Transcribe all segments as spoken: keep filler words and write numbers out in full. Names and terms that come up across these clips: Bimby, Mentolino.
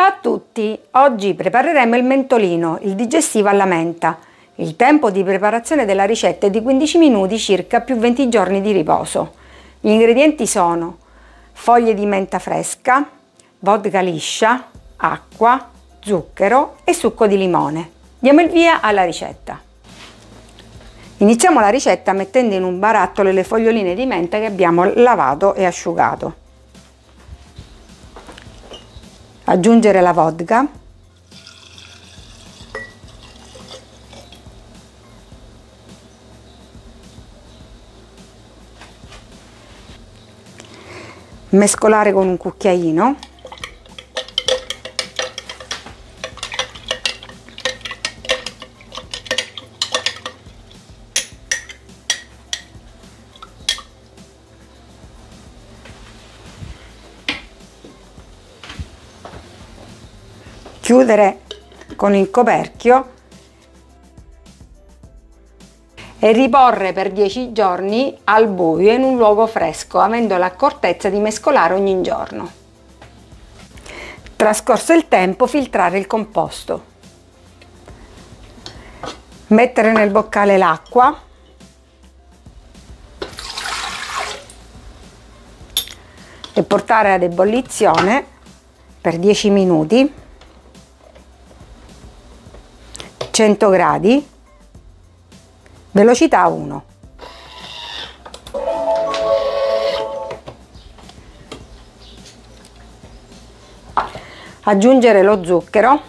Ciao a tutti! Oggi prepareremo il mentolino, il digestivo alla menta. Il tempo di preparazione della ricetta è di quindici minuti circa più venti giorni di riposo. Gli ingredienti sono foglie di menta fresca, vodka liscia, acqua, zucchero e succo di limone. Diamo il via alla ricetta. Iniziamo la ricetta mettendo in un barattolo le foglioline di menta che abbiamo lavato e asciugato. Aggiungere la vodka, mescolare con un cucchiaino, chiudere con il coperchio e riporre per dieci giorni al buio in un luogo fresco, avendo l'accortezza di mescolare ogni giorno. Trascorso il tempo, filtrare il composto. Mettere nel boccale l'acqua, e portare ad ebollizione per dieci minuti. cento gradi, velocità uno. Aggiungere lo zucchero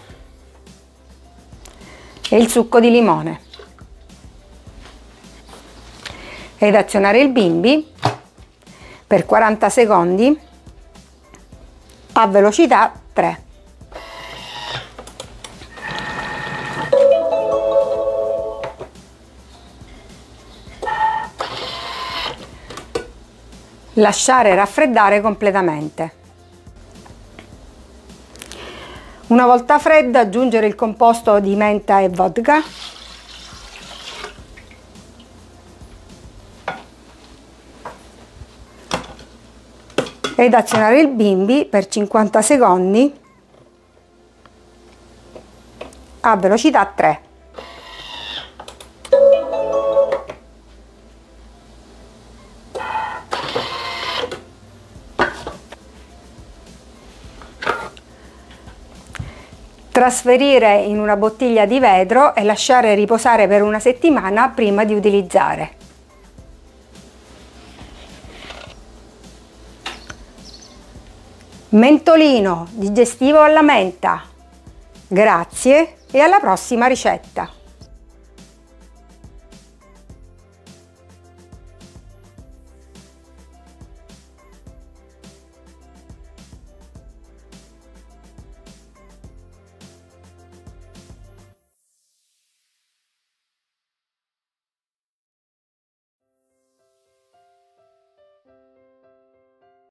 e il succo di limone ed azionare il bimby per quaranta secondi a velocità tre. Lasciare raffreddare completamente. Una volta fredda, aggiungere il composto di menta e vodka ed azionare il bimby per cinquanta secondi a velocità tre. Trasferire in una bottiglia di vetro e lasciare riposare per una settimana prima di utilizzare. Mentolino digestivo alla menta. Grazie e alla prossima ricetta!